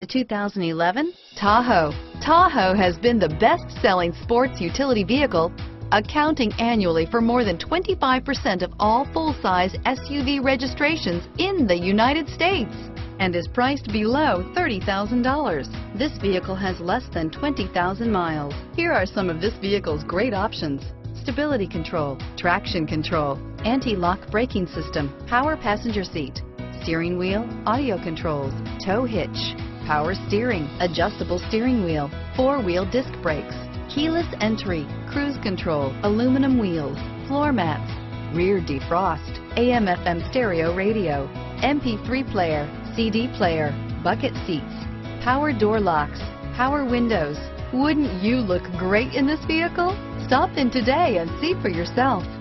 The 2011 Tahoe. Tahoe has been the best-selling sports utility vehicle, accounting annually for more than 25% of all full-size SUV registrations in the United States, and is priced below $30,000. This vehicle has less than 20,000 miles. Here are some of this vehicle's great options: stability control, traction control, anti-lock braking system, power passenger seat, steering wheel audio controls, tow hitch, power steering, adjustable steering wheel, four-wheel disc brakes, keyless entry, cruise control, aluminum wheels, floor mats, rear defrost, AM/FM stereo radio, MP3 player, CD player, bucket seats, power door locks, power windows. Wouldn't you look great in this vehicle? Stop in today and see for yourself.